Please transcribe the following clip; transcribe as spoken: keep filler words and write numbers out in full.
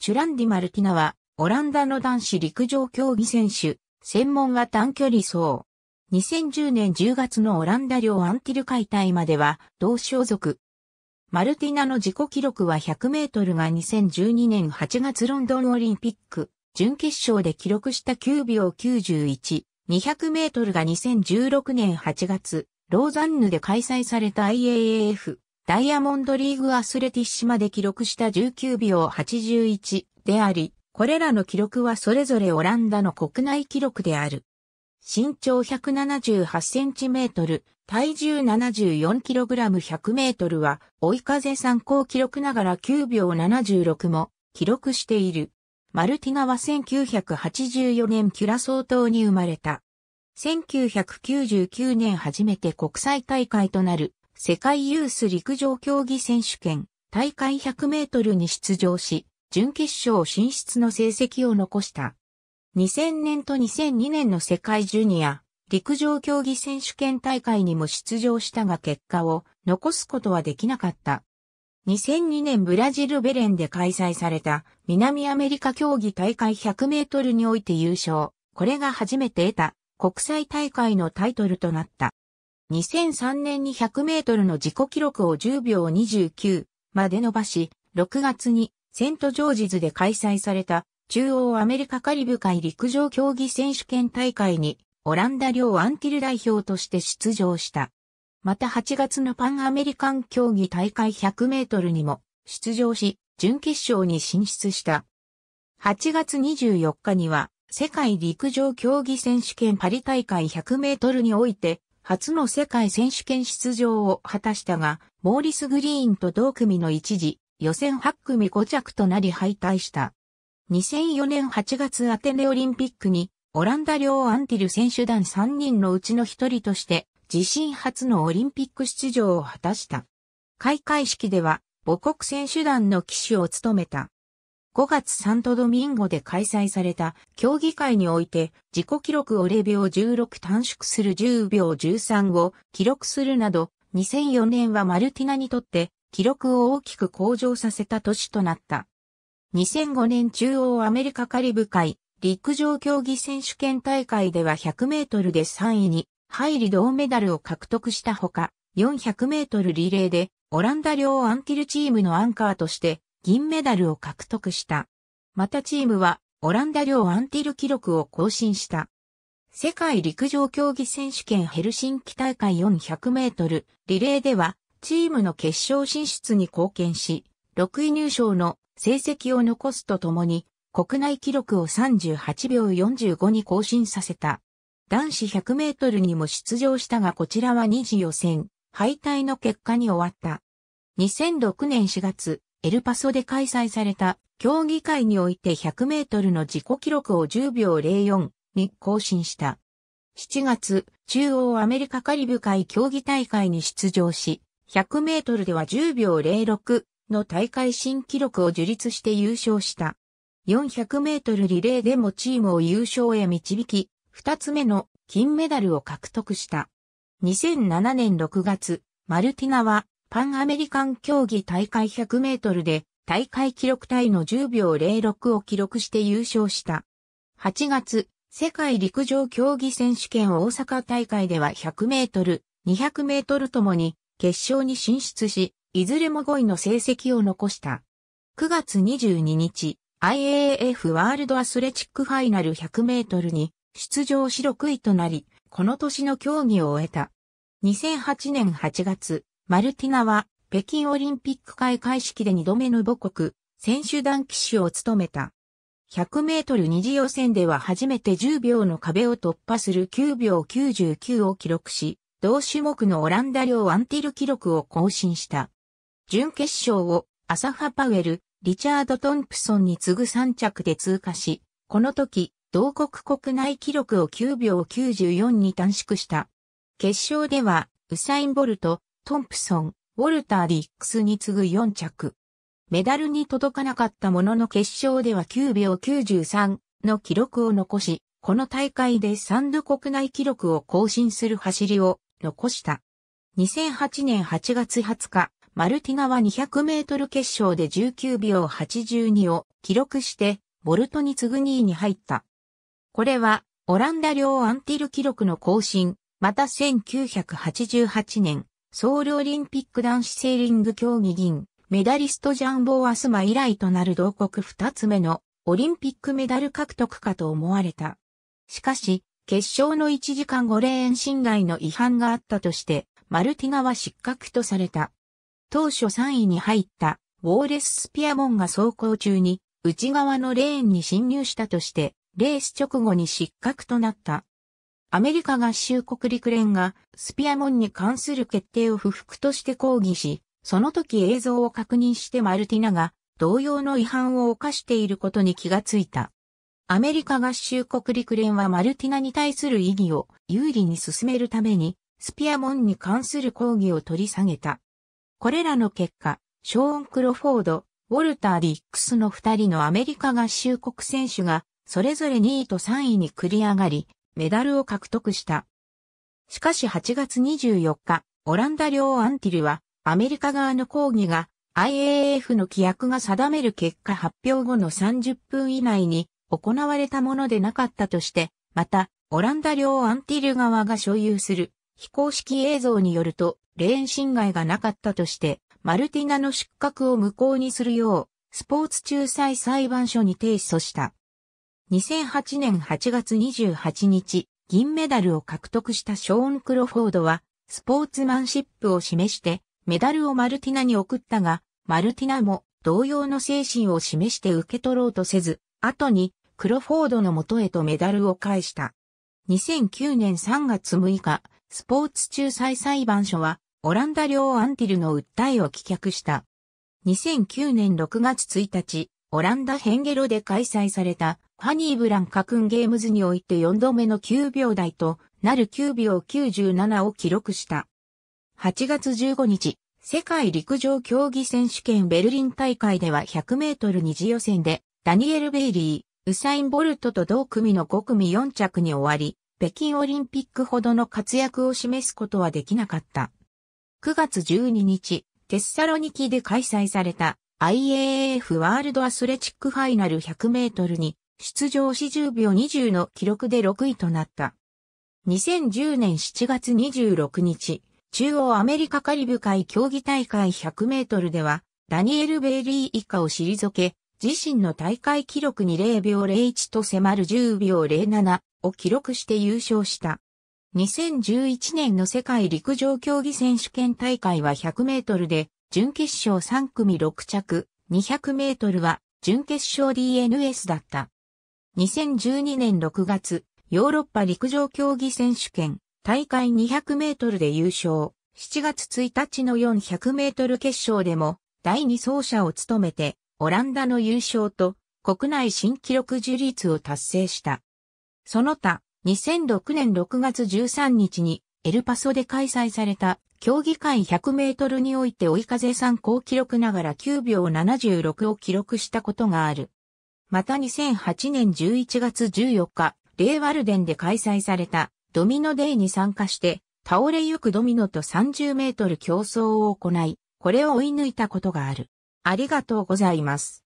チュランディ・マルティナは、オランダの男子陸上競技選手、専門は短距離走。にせんじゅうねんじゅうがつのオランダ領アンティル解体までは、同所属。マルティナの自己記録はひゃくメートルがにせんじゅうにねんはちがつロンドンオリンピック、準決勝で記録したきゅうびょうきゅうじゅういち、にひゃくメートルがにせんじゅうろくねんはちがつ、ローザンヌで開催された アイエーエフ。ダイヤモンドリーグアスレティッシマで記録したじゅうきゅうびょうはちじゅういちであり、これらの記録はそれぞれオランダの国内記録である。身長ひゃくななじゅうはちセンチメートル、体重 ななじゅうよんキログラムひゃくメートル は、追い風参考記録ながらきゅうびょうななじゅうろくも記録している。マルティナはせんきゅうひゃくはちじゅうよねんキュラソー島に生まれた。せんきゅうひゃくきゅうじゅうきゅうねん初めて国際大会となる。世界ユース陸上競技選手権大会ひゃくメートルに出場し、準決勝進出の成績を残した。にせんねんとにせんにねんの世界ジュニア陸上競技選手権大会にも出場したが結果を残すことはできなかった。にせんにねんブラジルベレンで開催された南アメリカ競技大会ひゃくメートルにおいて優勝。これが初めて得た国際大会のタイトルとなった。にせんさんねんにひゃくメートルの自己記録をじゅうびょうにじゅうきゅうまで伸ばし、ろくがつにセントジョージズで開催された中央アメリカカリブ海陸上競技選手権大会にオランダ領アンティル代表として出場した。またはちがつのパンアメリカン競技大会ひゃくメートルにも出場し、準決勝に進出した。はちがつにじゅうよっかには世界陸上競技選手権パリ大会ひゃくメートルにおいて、初の世界選手権出場を果たしたが、モーリス・グリーンと同組の一時、予選はちくみごちゃくとなり敗退した。にせんよねんはちがつアテネオリンピックに、オランダ領アンティル選手団さんにんのうちのひとりとして、自身初のオリンピック出場を果たした。開会式では、母国選手団の旗手を務めた。ごがつサントドミンゴで開催された競技会において自己記録をぜろびょうじゅうろく短縮するじゅうびょうじゅうさんを記録するなどにせんよねんはマルティナにとって記録を大きく向上させた年となった。にせんごねん中央アメリカカリブ海陸上競技選手権大会ではひゃくメートルでさんいに入り銅メダルを獲得したほかよんひゃくメートルリレーでオランダ領アンティルチームのアンカーとして銀メダルを獲得した。またチームはオランダ領アンティル記録を更新した。世界陸上競技選手権ヘルシンキ大会よんひゃくメートルリレーではチームの決勝進出に貢献し、ろくい入賞の成績を残すとともに国内記録をさんじゅうはちびょうよんじゅうごに更新させた。男子ひゃくメートルにも出場したがこちらはに次予選敗退の結果に終わった。にせんろくねんしがつ、エルパソで開催された競技会においてひゃくメートルの自己記録をじゅうびょうぜろよんに更新した。しちがつ、中央アメリカカリブ海競技大会に出場し、ひゃくメートルではじゅうびょうぜろろくの大会新記録を樹立して優勝した。よんひゃくメートルリレーでもチームを優勝へ導き、ふたつめの金メダルを獲得した。にせんななねんろくがつ、マルティナは、パンアメリカン競技大会ひゃくメートルで大会記録タイのじゅうびょうぜろろくを記録して優勝した。はちがつ、世界陸上競技選手権大阪大会ではひゃくメートル、にひゃくメートルともに決勝に進出し、いずれもごいの成績を残した。くがつにじゅうににち、アイエーエフ ワールドアスレチックファイナルひゃくメートルに出場しろくいとなり、この年の競技を終えた。にせんはちねんはちがつ、マルティナは北京オリンピック開会式でにどめの母国選手団旗手を務めた。ひゃくメートルに次予選では初めてじゅうびょうの壁を突破するきゅうびょうきゅうじゅうきゅうを記録し、同種目のオランダ領アンティル記録を更新した。準決勝をアサファ・パウエル、リチャード・トンプソンに次ぐさんちゃくで通過し、この時、同国国内記録をきゅうびょうきゅうじゅうよんに短縮した。決勝では、ウサイン・ボルト、トンプソン、ウォルター・ディックスに次ぐよんちゃく。メダルに届かなかったものの決勝ではきゅうびょうきゅうじゅうさんの記録を残し、この大会でさんど国内記録を更新する走りを残した。にせんはちねんはちがつはつか、マルティナはにひゃくメートル決勝でじゅうきゅうびょうはちじゅうにを記録して、ボルトに次ぐにいに入った。これは、オランダ領アンティル記録の更新、またせんきゅうひゃくはちじゅうはちねん、ソウルオリンピック男子セーリング競技銀、メダリストジャンボー・アスマ以来となる同国ふたつめのオリンピックメダル獲得かと思われた。しかし、決勝のいちじかんごレーン信頼の違反があったとして、マルティナは失格とされた。当初さんいに入った、ウォーレス・スピアモンが走行中に、内側のレーンに侵入したとして、レース直後に失格となった。アメリカ合衆国陸連がスピアモンに関する決定を不服として抗議し、その時映像を確認してマルティナが同様の違反を犯していることに気がついた。アメリカ合衆国陸連はマルティナに対する異議を有利に進めるために、スピアモンに関する抗議を取り下げた。これらの結果、ショーン・クロフォード、ウォルター・ディックスのふたりのアメリカ合衆国選手が、それぞれにいとさんいに繰り上がり、メダルを獲得した。しかしはちがつにじゅうよっか、オランダ領アンティルは、アメリカ側の抗議が アイエーエフ の規約が定める結果発表後のさんじゅっぷん以内に行われたものでなかったとして、また、オランダ領アンティル側が所有する非公式映像によると、レーン侵害がなかったとして、マルティナの失格を無効にするよう、スポーツ仲裁裁判所に提訴した。にせんはちねんはちがつにじゅうはちにち、銀メダルを獲得したショーン・クロフォードは、スポーツマンシップを示して、メダルをマルティナに送ったが、マルティナも同様の精神を示して受け取ろうとせず、後にクロフォードの元へとメダルを返した。にせんきゅうねんさんがつむいか、スポーツ仲裁裁判所は、オランダ領アンティルの訴えを棄却した。にせんきゅうねんろくがつついたち、オランダヘンゲロで開催されたファニー・ブランカクンゲームズにおいてよんどめのきゅうびょうだいとなるきゅうびょうきゅうじゅうななを記録した。はちがつじゅうごにち、世界陸上競技選手権ベルリン大会ではひゃくメートルに次予選でダニエル・ベイリー、ウサイン・ボルトと同組のごくみよんちゃくに終わり、北京オリンピックほどの活躍を示すことはできなかった。くがつじゅうににち、テッサロニキで開催された アイエーエフ ワールドアスレチックファイナルひゃくメートルに出場しじゅうびょうにじゅうの記録でろくいとなった。にせんじゅうねんしちがつにじゅうろくにち、中央アメリカカリブ海競技大会ひゃくメートルでは、ダニエル・ベイリー以下を退け、自身の大会記録にれいびょうぜろいちと迫るじゅうびょうぜろななを記録して優勝した。にせんじゅういちねんの世界陸上競技選手権大会はひゃくメートルで、準決勝さんくみろくちゃく、にひゃくメートルは準決勝 ディーエヌエス だった。にせんじゅうにねんろくがつ、ヨーロッパ陸上競技選手権。大会にひゃくメートルで優勝、しちがつついたちのよんひゃくメートル決勝でもだいにそうしゃを務めてオランダの優勝と国内新記録樹立を達成した。その他、にせんろくねんろくがつじゅうさんにちにエルパソで開催された競技会ひゃくメートルにおいて追い風参考記録ながらきゅうびょうななじゅうろくを記録したことがある。またにせんはちねんじゅういちがつじゅうよっか、レーワルデンで開催されたドミノデーに参加して、倒れゆくドミノとさんじゅうメートル競争を行い、これを追い抜いたことがある。ありがとうございます。